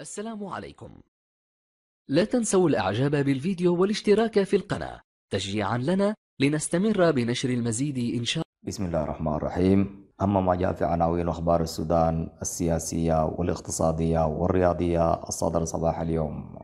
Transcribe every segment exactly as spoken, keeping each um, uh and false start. السلام عليكم. لا تنسوا الإعجاب بالفيديو والاشتراك في القناة تشجيعا لنا لنستمر بنشر المزيد إن شاء الله. بسم الله الرحمن الرحيم. أما ما جاء في عناوين أخبار السودان السياسية والاقتصادية والرياضية الصادر صباح اليوم.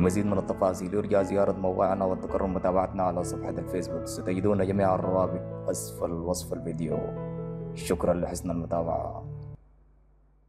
لمزيد من التفاصيل يرجى زيارة موقعنا والتكرم متابعتنا على صفحة الفيسبوك، ستجدون جميع الروابط أسفل وصف الفيديو. شكرا لحسن المتابعة.